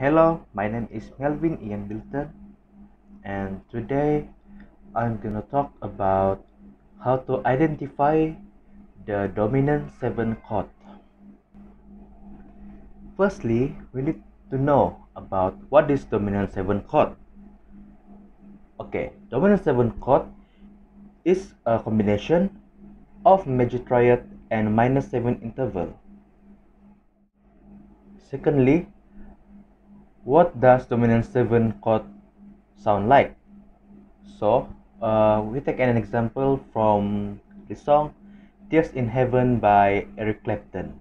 Hello, my name is Melvin Ian Bilton, and today I'm gonna talk about how to identify the dominant 7th chord. Firstly, we need to know about what is dominant 7th chord. Okay, dominant 7th chord is a combination of major triad and minor 7 interval. Secondly, what does dominant 7th chord sound like? So, we take an example from the song Tears in Heaven by Eric Clapton.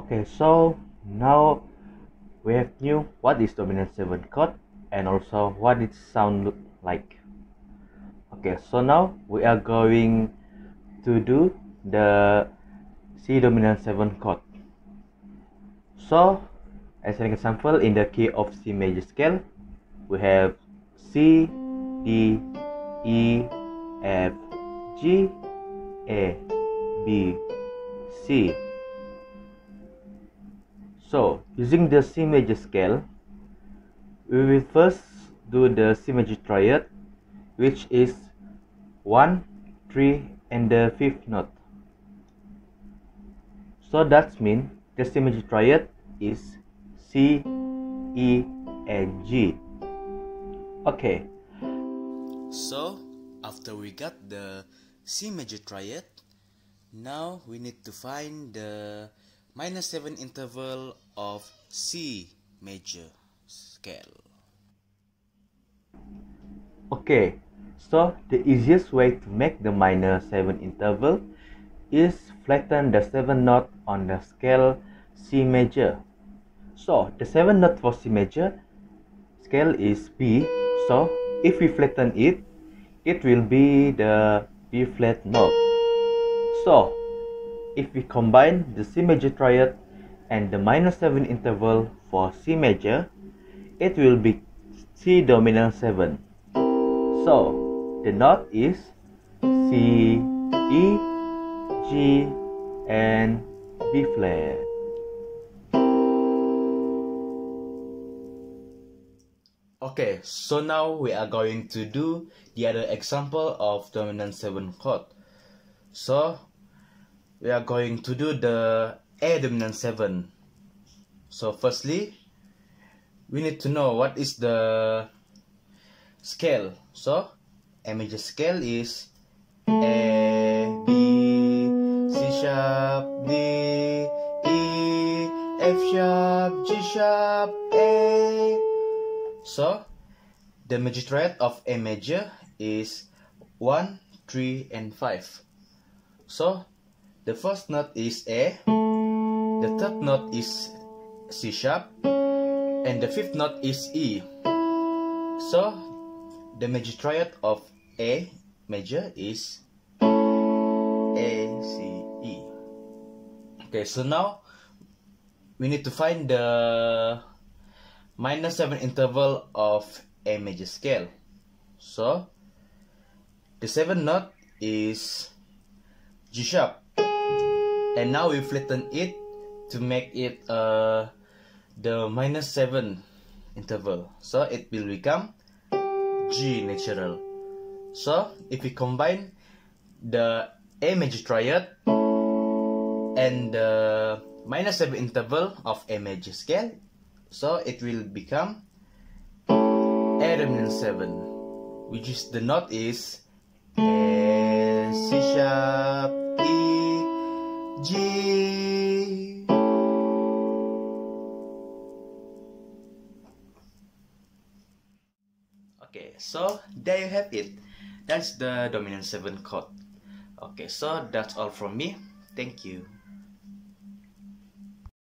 Okay, so now we have knew what is dominant 7th chord and also what it sound look like. Okay, so now we are going to do the C dominant 7th chord. So as an example, in the key of C major scale, we have C, D, E, F, G, A, B, C. So, using the C major scale, we will first do the C major triad, which is 1, 3, and the 5th note. So, that means the C major triad is C, E, and G. Okay. So, after we got the C major triad, now we need to find the minor 7 interval of C major scale. Okay, so the easiest way to make the minor 7 interval is flatten the 7 note on the scale C major. So the 7 note for C major scale is B, so if we flatten it, it will be the B flat note. So if we combine the C major triad and the minor 7 interval for C major, it will be C dominant 7. So the note is C, E, G, and B flat. Okay, so now we are going to do the other example of dominant 7th chord. So we are going to do the A dominant 7. So firstly, we need to know what is the scale. So A major scale is A, B, C sharp, D, E, F sharp, G sharp, A. So the major triad of A major is 1, 3, and 5. So the first note is A, the third note is C sharp, and the fifth note is E. So the major triad of A major is A, C, E. Okay, so now we need to find the minor 7 interval of A major scale. So the 7th note is G sharp. And now we flatten it to make it the minor 7 interval. So it will become G natural. So if we combine the A major triad and the minor 7 interval of A major scale, so it will become A dominant 7, which is the note is A, C sharp, G. Okay, so there you have it. That's the dominant 7th chord. Okay, so that's all from me. Thank you.